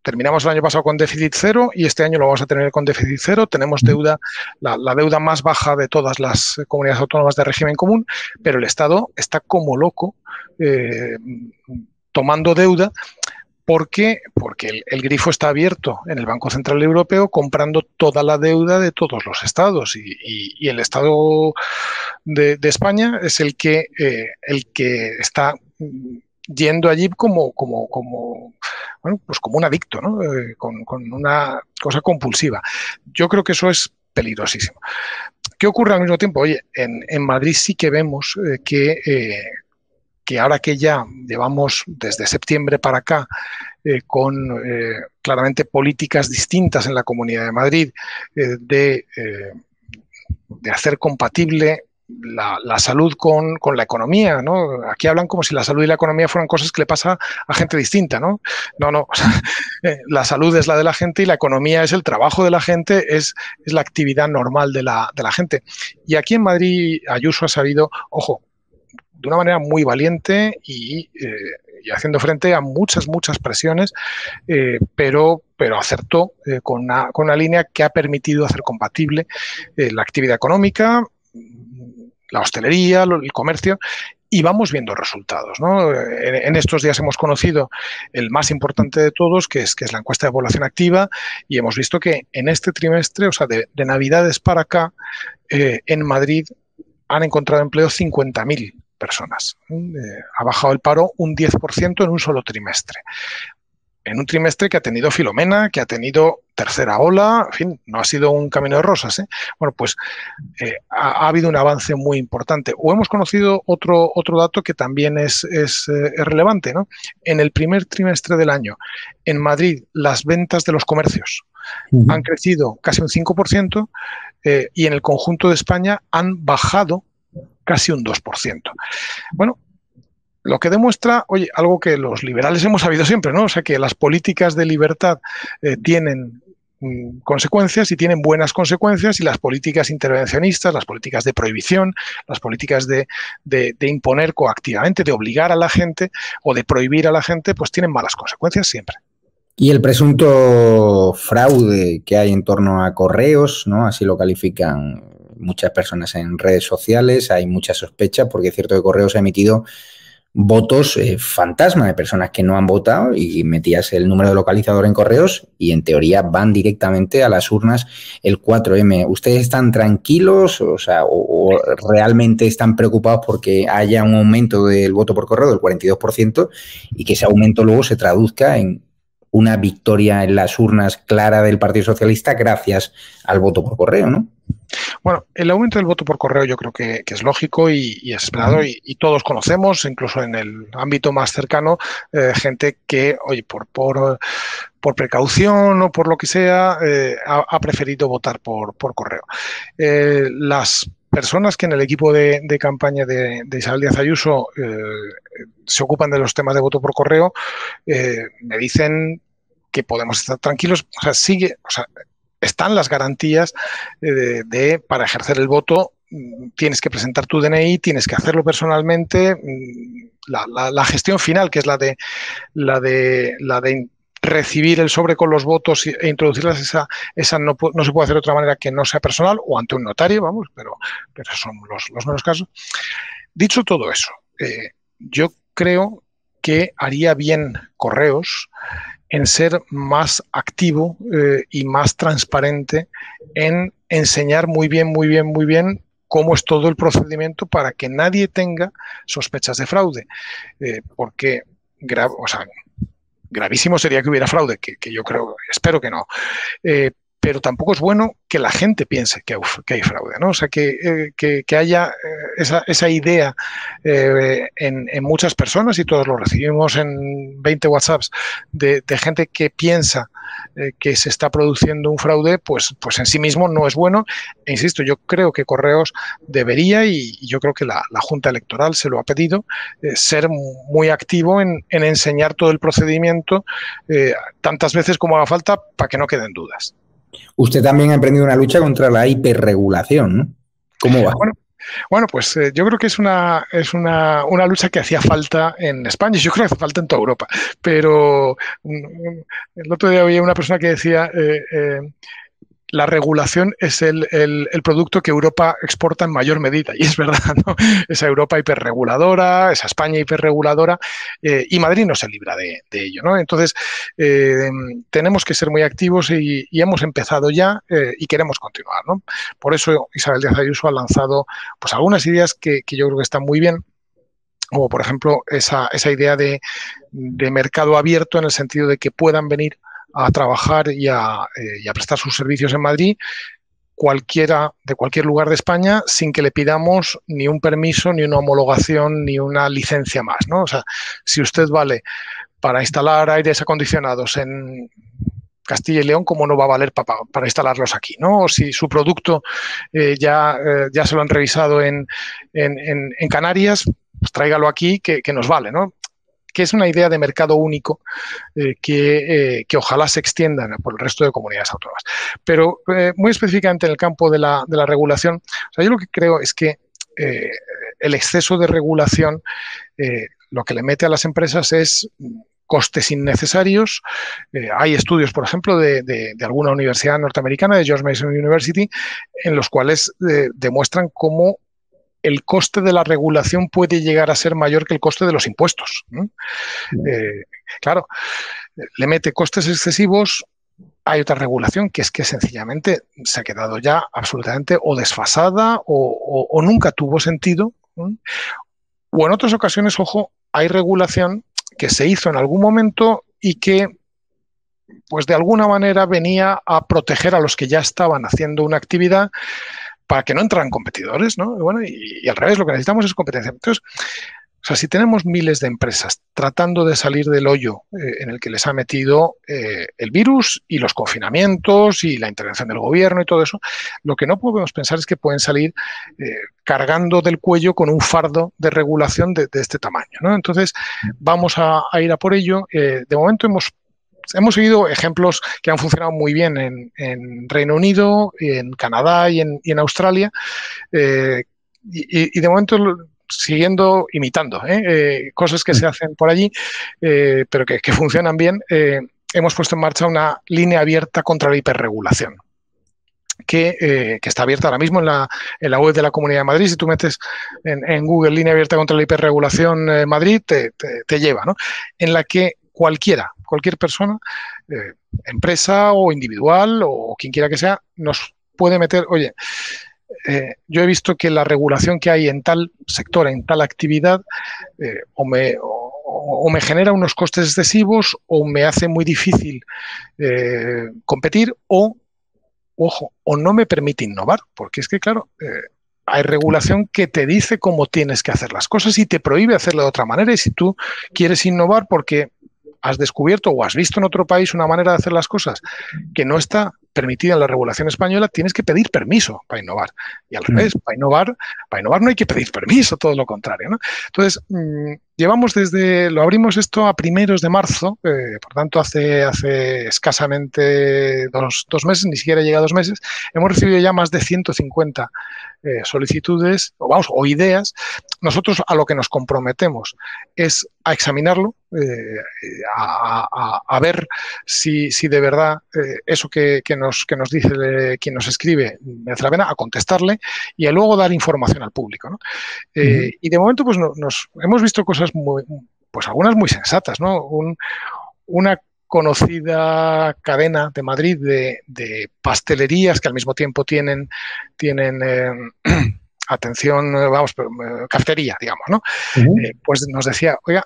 terminamos el año pasado con déficit cero y este año lo vamos a tener con déficit cero. Tenemos deuda, la, la deuda más baja de todas las comunidades autónomas de régimen común, pero el Estado está como loco eh, tomando deuda porque, porque el, el grifo está abierto en el Banco Central Europeo comprando toda la deuda de todos los estados y, y, y el Estado de, de España es el que, eh, el que está yendo allí como, como, como, bueno, pues como un adicto, ¿no? Eh, con, con una cosa compulsiva. Yo creo que eso es peligrosísimo. ¿Qué ocurre al mismo tiempo? Oye, en, en Madrid sí que vemos eh, que, eh, que ahora que ya llevamos desde septiembre para acá eh, con eh, claramente políticas distintas en la Comunidad de Madrid eh, de, eh, de hacer compatible La, la salud con, con la economía, ¿no? Aquí hablan como si la salud y la economía fueran cosas que le pasa a gente distinta, ¿no? No, no. O sea, eh, la salud es la de la gente y la economía es el trabajo de la gente, es, es la actividad normal de la, de la gente. Y aquí en Madrid Ayuso ha sabido, ojo, de una manera muy valiente y, eh, y haciendo frente a muchas, muchas presiones, eh, pero, pero acertó eh, con, una, con una línea que ha permitido hacer compatible eh, la actividad económica, la hostelería, el comercio, y vamos viendo resultados, ¿no? En estos días hemos conocido el más importante de todos, que es, que es la encuesta de población activa, y hemos visto que en este trimestre, o sea, de, de Navidades para acá, eh, en Madrid han encontrado empleo cincuenta mil personas. Eh, ha bajado el paro un diez por ciento en un solo trimestre. En un trimestre que ha tenido Filomena, que ha tenido tercera ola, en fin, no ha sido un camino de rosas, ¿eh? Bueno, pues eh, ha, ha habido un avance muy importante. O hemos conocido otro, otro dato que también es, es, eh, es relevante, ¿no? En el primer trimestre del año, en Madrid, las ventas de los comercios uh-huh. han crecido casi un cinco por ciento eh, y en el conjunto de España han bajado casi un dos por ciento. Bueno, lo que demuestra, oye, algo que los liberales hemos sabido siempre, ¿no? O sea, que las políticas de libertad eh, tienen mm, consecuencias y tienen buenas consecuencias, y las políticas intervencionistas, las políticas de prohibición, las políticas de, de, de imponer coactivamente, de obligar a la gente o de prohibir a la gente, pues tienen malas consecuencias siempre. Y el presunto fraude que hay en torno a Correos, ¿no? Así lo califican muchas personas en redes sociales, hay mucha sospecha porque es cierto que Correos ha emitido votos eh, fantasma de personas que no han votado y metías el número de localizador en Correos y en teoría van directamente a las urnas el cuatro eme. ¿Ustedes están tranquilos, o sea, o, o realmente están preocupados porque haya un aumento del voto por correo del cuarenta y dos por ciento y que ese aumento luego se traduzca en una victoria en las urnas clara del Partido Socialista gracias al voto por correo, ¿no? Bueno, el aumento del voto por correo yo creo que, que es lógico y, y es esperado y, y todos conocemos, incluso en el ámbito más cercano, eh, gente que, oye, por, por, por precaución o por lo que sea, eh, ha, ha preferido votar por, por correo. Eh, las personas que en el equipo de, de campaña de, de Isabel Díaz Ayuso eh, se ocupan de los temas de voto por correo, eh, me dicen que podemos estar tranquilos. O sea, sigue, o sea, están las garantías de, de para ejercer el voto. Tienes que presentar tu D N I, tienes que hacerlo personalmente. La, la, la gestión final, que es la de la de la de recibir el sobre con los votos e introducirlas, esa, esa no, no se puede hacer de otra manera que no sea personal o ante un notario, vamos, pero, pero son los, los menos casos. Dicho todo eso, eh, yo creo que haría bien Correos en ser más activo eh, y más transparente en enseñar muy bien, muy bien, muy bien cómo es todo el procedimiento para que nadie tenga sospechas de fraude. Eh, porque, gra o sea, gravísimo sería que hubiera fraude, que, que yo creo, espero que no. Eh, pero tampoco es bueno que la gente piense que, uf, que hay fraude, ¿no? O sea, que, eh, que, que haya esa, esa idea eh, en, en muchas personas, y todos lo recibimos en veinte WhatsApps, de, de gente que piensa eh, que se está produciendo un fraude, pues, pues en sí mismo no es bueno. E insisto, yo creo que Correos debería, y yo creo que la, la Junta Electoral se lo ha pedido, eh, ser muy activo en, en enseñar todo el procedimiento eh, tantas veces como haga falta para que no queden dudas. Usted también ha emprendido una lucha contra la hiperregulación, ¿no? ¿Cómo va? Bueno, bueno pues eh, yo creo que es una es una, una lucha que hacía falta en España, y yo creo que hace falta en toda Europa. Pero um, el otro día había una persona que decía eh, eh, la regulación es el, el, el producto que Europa exporta en mayor medida. Y es verdad, ¿no? Esa Europa hiperreguladora, esa España hiperreguladora, eh, y Madrid no se libra de, de ello, ¿no? Entonces, eh, tenemos que ser muy activos y, y hemos empezado ya eh, y queremos continuar, ¿no? Por eso Isabel Díaz Ayuso ha lanzado pues algunas ideas que, que yo creo que están muy bien, como por ejemplo esa, esa idea de, de mercado abierto, en el sentido de que puedan venir a trabajar y a, eh, y a prestar sus servicios en Madrid cualquiera de cualquier lugar de España, sin que le pidamos ni un permiso, ni una homologación, ni una licencia más, ¿no? O sea, si usted vale para instalar aires acondicionados en Castilla y León, ¿cómo no va a valer para, para instalarlos aquí, ¿no? O si su producto eh, ya, eh, ya se lo han revisado en, en, en, en Canarias, pues tráigalo aquí, que, que nos vale, ¿no? Que es una idea de mercado único eh, que, eh, que ojalá se extienda por el resto de comunidades autónomas. Pero eh, muy específicamente en el campo de la, de la regulación, o sea, yo lo que creo es que eh, el exceso de regulación eh, lo que le mete a las empresas es costes innecesarios. Eh, hay estudios, por ejemplo, de, de, de alguna universidad norteamericana, de George Mason University, en los cuales eh, demuestran cómo el coste de la regulación puede llegar a ser mayor que el coste de los impuestos. Eh, claro, le mete costes excesivos. Hay otra regulación que es que sencillamente se ha quedado ya absolutamente o desfasada o, o, o nunca tuvo sentido. O en otras ocasiones, ojo, hay regulación que se hizo en algún momento y que pues de alguna manera venía a proteger a los que ya estaban haciendo una actividad para que no entraran competidores, ¿no? Bueno, y, y al revés, lo que necesitamos es competencia. Entonces, o sea, si tenemos miles de empresas tratando de salir del hoyo eh, en el que les ha metido eh, el virus y los confinamientos y la intervención del gobierno y todo eso, lo que no podemos pensar es que pueden salir eh, cargando del cuello con un fardo de regulación de, de este tamaño, ¿no? Entonces, vamos a, a ir a por ello. Eh, de momento hemos Hemos seguido ejemplos que han funcionado muy bien en, en Reino Unido, en Canadá y en, y en Australia. Eh, y, y de momento siguiendo, imitando ¿eh? Eh, cosas que se hacen por allí, eh, pero que, que funcionan bien. Eh, hemos puesto en marcha una línea abierta contra la hiperregulación, que, eh, que está abierta ahora mismo en la, en la web de la Comunidad de Madrid. Si tú metes en, en Google línea abierta contra la hiperregulación eh, Madrid, te, te, te lleva, ¿no? En la que cualquiera, cualquier persona, eh, empresa o individual o quien quiera que sea, nos puede meter, oye, eh, yo he visto que la regulación que hay en tal sector, en tal actividad, eh, o, me, o, o me genera unos costes excesivos o me hace muy difícil eh, competir o, ojo, o no me permite innovar, porque es que, claro, eh, hay regulación que te dice cómo tienes que hacer las cosas y te prohíbe hacerlo de otra manera, y si tú quieres innovar porque has descubierto o has visto en otro país una manera de hacer las cosas que no está permitida en la regulación española, tienes que pedir permiso para innovar. Y al revés, para innovar, para innovar no hay que pedir permiso, todo lo contrario, ¿no? Entonces, mmm, llevamos desde, lo abrimos esto a primeros de marzo, eh, por tanto hace, hace escasamente dos, dos meses, ni siquiera llega a dos meses, hemos recibido ya más de ciento cincuenta eh, solicitudes o, vamos, o ideas. Nosotros a lo que nos comprometemos es a examinarlo, eh, a, a, a ver si, si de verdad eh, eso que, que, nos, que nos dice le, quien nos escribe merece la pena, a contestarle y a luego dar información al público, ¿no? Eh, uh-huh. Y de momento pues no, nos hemos visto cosas muy, pues algunas muy sensatas, ¿no? Un, una conocida cadena de Madrid de, de pastelerías que al mismo tiempo tienen, tienen eh, atención, vamos, pero, eh, cafetería, digamos, ¿no? Uh-huh. eh, pues nos decía, oiga,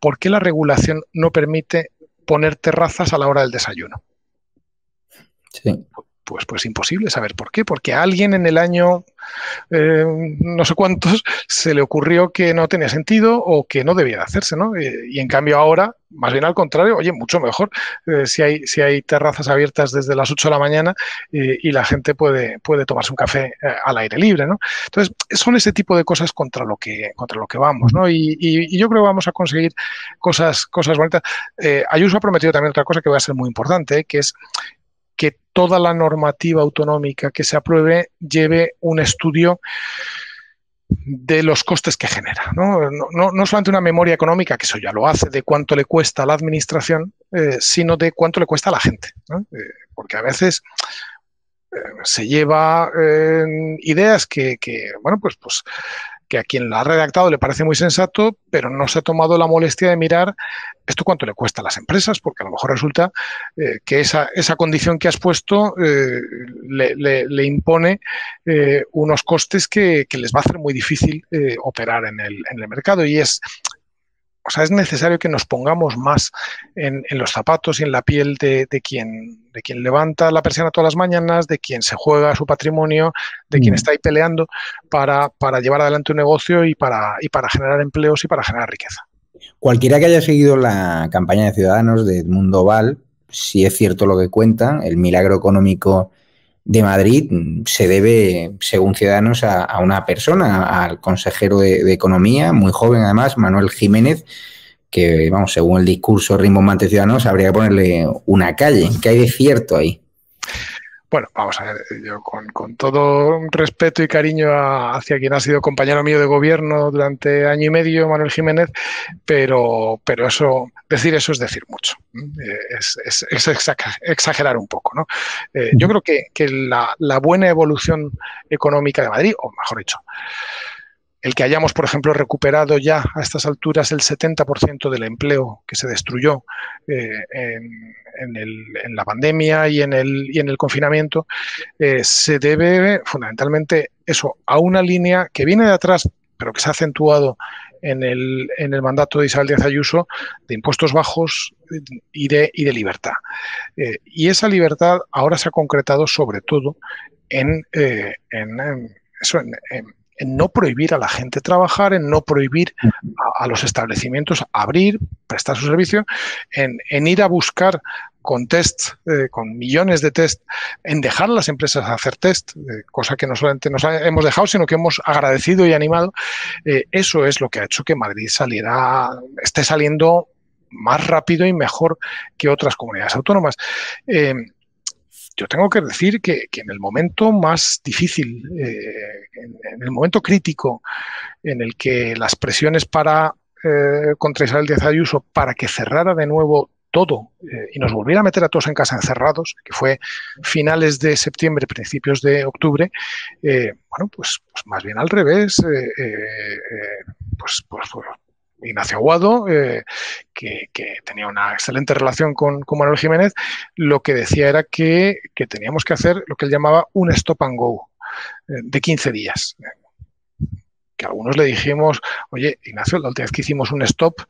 ¿por qué la regulación no permite poner terrazas a la hora del desayuno? Sí. Pues, pues imposible saber por qué, porque a alguien en el año eh, no sé cuántos se le ocurrió que no tenía sentido o que no debía de hacerse, ¿no? Eh, y en cambio ahora, más bien al contrario, oye, mucho mejor eh, si hay, si hay terrazas abiertas desde las ocho de la mañana eh, y la gente puede, puede tomarse un café eh, al aire libre, ¿no? Entonces, son ese tipo de cosas contra lo que, contra lo que vamos, ¿no? Y, y, y yo creo que vamos a conseguir cosas, cosas bonitas. Eh, Ayuso ha prometido también otra cosa que va a ser muy importante, eh, que es que toda la normativa autonómica que se apruebe lleve un estudio de los costes que genera, ¿no? No, no, no solamente una memoria económica, que eso ya lo hace, de cuánto le cuesta a la administración, eh, sino de cuánto le cuesta a la gente, ¿no? Eh, porque a veces eh, se lleva eh, ideas que, que, bueno, pues, pues que a quien la ha redactado le parece muy sensato, pero no se ha tomado la molestia de mirar esto cuánto le cuesta a las empresas, porque a lo mejor resulta eh, que esa, esa condición que has puesto eh, le, le, le impone eh, unos costes que, que les va a hacer muy difícil eh, operar en el, en el mercado. Y es, o sea, es necesario que nos pongamos más en, en los zapatos y en la piel de, de quien... de quien levanta la persiana todas las mañanas, de quien se juega su patrimonio, de quien está ahí peleando para, para llevar adelante un negocio y para, y para generar empleos y para generar riqueza. Cualquiera que haya seguido la campaña de Ciudadanos de Edmundo Val, si es cierto lo que cuentan, el milagro económico de Madrid se debe, según Ciudadanos, a, a una persona, al consejero de, de Economía, muy joven además, Manuel Jiménez, que, vamos, según el discurso rimbombante de Ciudadanos, habría que ponerle una calle. ¿Qué hay de cierto ahí? Bueno, vamos a ver, yo con, con todo respeto y cariño a, hacia quien ha sido compañero mío de gobierno durante año y medio, Manuel Jiménez, pero, pero eso, decir eso es decir mucho, es, es, es exagerar un poco, ¿no? Eh, yo creo que, que la, la buena evolución económica de Madrid, o mejor dicho, el que hayamos, por ejemplo, recuperado ya a estas alturas el setenta por ciento del empleo que se destruyó eh, en, en, el, en la pandemia y en el, y en el confinamiento, eh, se debe fundamentalmente eso a una línea que viene de atrás, pero que se ha acentuado en el, en el mandato de Isabel Díaz Ayuso, de impuestos bajos y de, y de libertad. Eh, y esa libertad ahora se ha concretado sobre todo en, eh, en, en eso, en, en en no prohibir a la gente trabajar, en no prohibir a, a los establecimientos abrir, prestar su servicio, en, en ir a buscar con test, eh, con millones de test, en dejar a las empresas hacer test, eh, cosa que no solamente nos ha, hemos dejado, sino que hemos agradecido y animado. Eh, eso es lo que ha hecho que Madrid saliera, esté saliendo más rápido y mejor que otras comunidades autónomas. Eh, Yo tengo que decir que, que en el momento más difícil, eh, en, en el momento crítico en el que las presiones para eh, contra Isabel Díaz Ayuso para que cerrara de nuevo todo eh, y nos volviera a meter a todos en casa encerrados, que fue finales de septiembre, principios de octubre, eh, bueno, pues, pues más bien al revés, eh, eh, pues... pues, pues Ignacio Aguado, eh, que, que tenía una excelente relación con, con Manuel Jiménez, lo que decía era que, que teníamos que hacer lo que él llamaba un stop and go eh, de quince días. Que algunos le dijimos, oye, Ignacio, la última vez que hicimos un stop,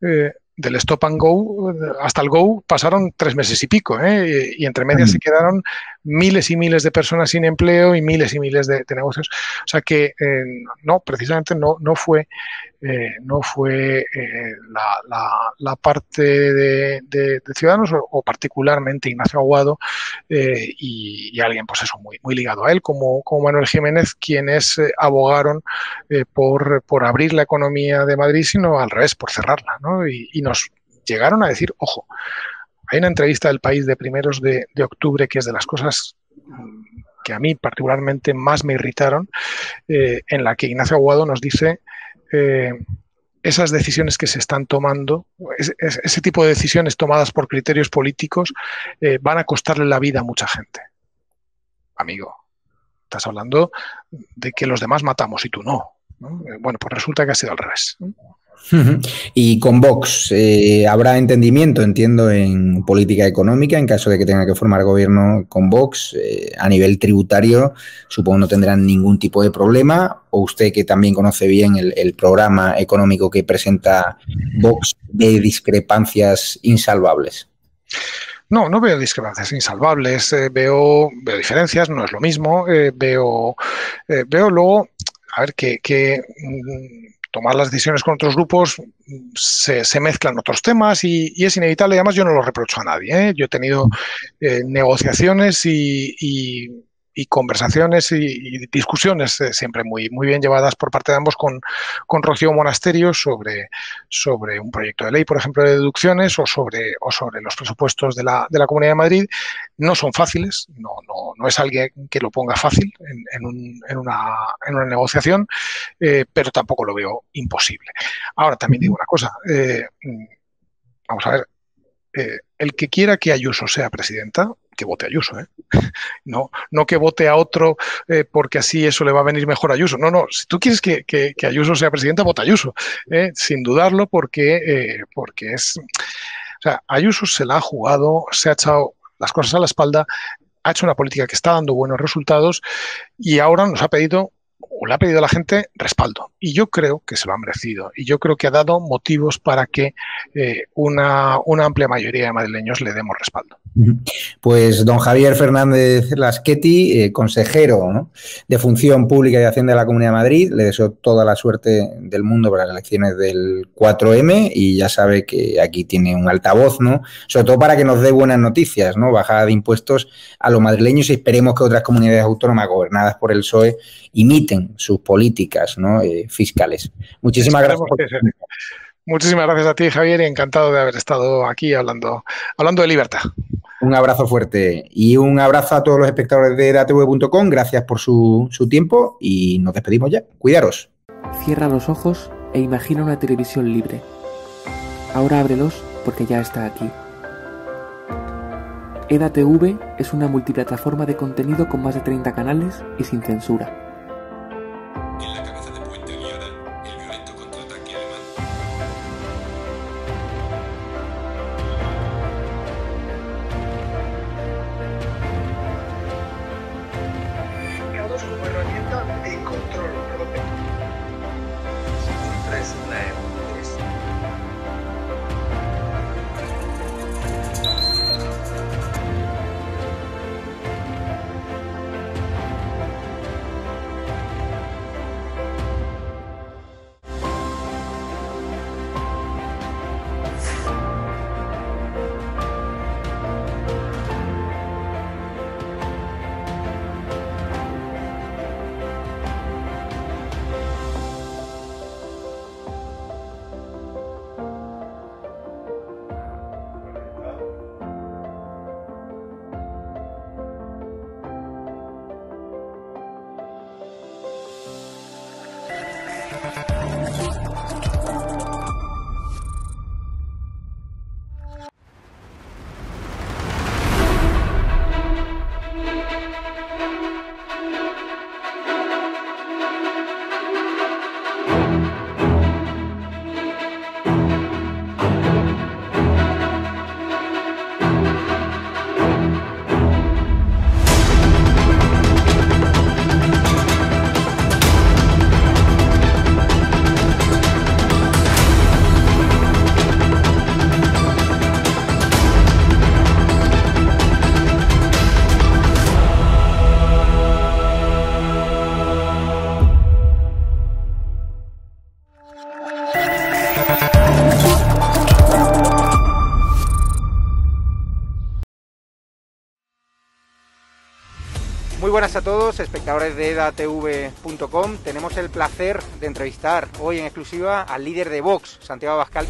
eh, del stop and go hasta el go pasaron tres meses y pico, ¿eh? Y entre medias se quedaron miles y miles de personas sin empleo y miles y miles de, de negocios. O sea que eh, no, precisamente no, no fue, eh, no fue eh, la, la, la parte de, de, de Ciudadanos o, o particularmente Ignacio Aguado eh, y, y alguien pues eso muy, muy ligado a él como, como Manuel Jiménez, quienes eh, abogaron eh, por, por abrir la economía de Madrid, sino al revés, por cerrarla, ¿no? Y, y nos llegaron a decir, ojo, hay una entrevista del País de primeros de, de octubre que es de las cosas que a mí particularmente más me irritaron, eh, en la que Ignacio Aguado nos dice eh, esas decisiones que se están tomando, es, es, ese tipo de decisiones tomadas por criterios políticos eh, van a costarle la vida a mucha gente. Amigo, estás hablando de que los demás matamos y tú no, ¿no? Bueno, pues resulta que ha sido al revés. Y con Vox, eh, ¿habrá entendimiento, entiendo, en política económica en caso de que tenga que formar gobierno con Vox? Eh, a nivel tributario, supongo no tendrán ningún tipo de problema, o usted, que también conoce bien el, el programa económico que presenta Vox, de discrepancias insalvables. No, no veo discrepancias insalvables, eh, veo, veo diferencias, no es lo mismo, eh, veo, eh, veo luego, a ver, que... que tomar las decisiones con otros grupos, se, se mezclan otros temas y, y es inevitable. Además, yo no lo reprocho a nadie, ¿eh? Yo he tenido eh, negociaciones y, y, y conversaciones y, y discusiones eh, siempre muy, muy bien llevadas por parte de ambos con, con Rocío Monasterio sobre, sobre un proyecto de ley, por ejemplo, de deducciones o sobre, o sobre los presupuestos de la, de la Comunidad de Madrid. No son fáciles, no, no, no es alguien que lo ponga fácil en, en, un, en, una, en una negociación, eh, pero tampoco lo veo imposible. Ahora, también digo una cosa, eh, vamos a ver, eh, el que quiera que Ayuso sea presidenta, que vote a Ayuso, ¿eh? No, no que vote a otro eh, porque así eso le va a venir mejor a Ayuso. No, no, si tú quieres que, que, que Ayuso sea presidenta, vota a Ayuso, ¿eh? Sin dudarlo, porque, eh, porque es... O sea, Ayuso se la ha jugado, se ha echado las cosas a la espalda, ha hecho una política que está dando buenos resultados y ahora nos ha pedido, o le ha pedido a la gente, respaldo. Y yo creo que se lo ha merecido y yo creo que ha dado motivos para que eh, una, una amplia mayoría de madrileños le demos respaldo. Pues don Javier Fernández Fdez-Lasquetty, eh, consejero, ¿no?, de Función Pública y Hacienda de la Comunidad de Madrid, le deseo toda la suerte del mundo para las elecciones del cuatro eme y ya sabe que aquí tiene un altavoz, ¿no?, sobre todo para que nos dé buenas noticias, ¿no?, bajada de impuestos a los madrileños y esperemos que otras comunidades autónomas gobernadas por el P S O E imiten sus políticas, ¿no?, eh, fiscales. Muchísimas gracias. Muchísimas gracias a ti, Javier, y encantado de haber estado aquí hablando, hablando de libertad. Un abrazo fuerte y un abrazo a todos los espectadores de E D A T V punto com. Gracias por su, su tiempo y nos despedimos ya. Cuidaros. Cierra los ojos e imagina una televisión libre. Ahora ábrelos porque ya está aquí. E D A T V es una multiplataforma de contenido con más de treinta canales y sin censura. Muy buenas a todos, espectadores de E D A T V punto com. Tenemos el placer de entrevistar hoy en exclusiva al líder de Vox, Santiago Abascal.